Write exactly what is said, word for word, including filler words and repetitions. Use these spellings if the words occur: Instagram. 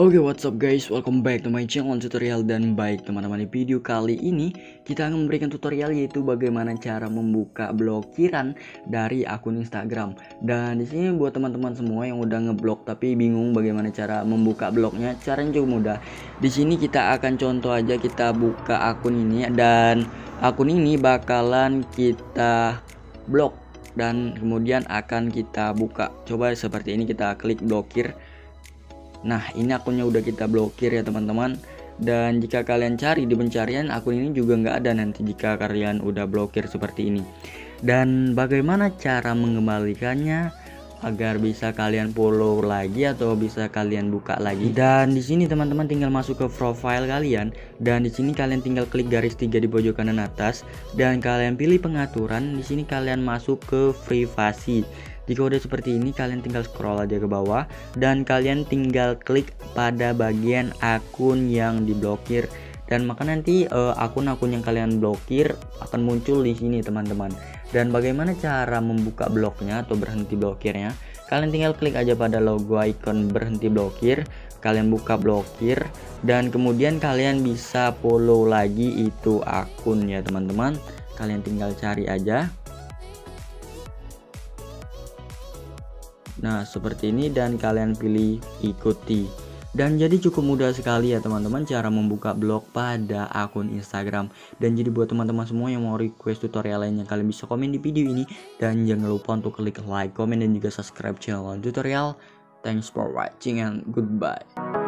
Oke, okay, what's up guys, welcome back to my channel tutorial. Dan baik teman-teman, di video kali ini kita akan memberikan tutorial yaitu bagaimana cara membuka blokiran dari akun Instagram. Dan di sini buat teman-teman semua yang udah ngeblok tapi bingung bagaimana cara membuka bloknya, caranya cukup mudah. Di sini kita akan contoh aja, kita buka akun ini dan akun ini bakalan kita blok dan kemudian akan kita buka. Coba seperti ini, kita klik blokir. Nah, ini akunnya udah kita blokir ya teman-teman. Dan jika kalian cari di pencarian, akun ini juga nggak ada nanti jika kalian udah blokir seperti ini. Dan bagaimana cara mengembalikannya agar bisa kalian follow lagi atau bisa kalian buka lagi. Dan di sini teman-teman tinggal masuk ke profile kalian, dan di sini kalian tinggal klik garis tiga di pojok kanan atas dan kalian pilih pengaturan. Di sini kalian masuk ke privasi. Jika udah seperti ini, kalian tinggal scroll aja ke bawah dan kalian tinggal klik pada bagian akun yang diblokir, dan maka nanti akun-akun uh, yang kalian blokir akan muncul di sini teman-teman. Dan bagaimana cara membuka bloknya atau berhenti blokirnya, kalian tinggal klik aja pada logo icon berhenti blokir, kalian buka blokir, dan kemudian kalian bisa follow lagi itu akun ya teman-teman. Kalian tinggal cari aja. Nah, seperti ini, dan kalian pilih ikuti. Dan jadi cukup mudah sekali ya teman-teman cara membuka blog pada akun Instagram. Dan jadi buat teman-teman semua yang mau request tutorial lainnya, kalian bisa komen di video ini. Dan jangan lupa untuk klik like, komen, dan juga subscribe channel tutorial. Thanks for watching and goodbye.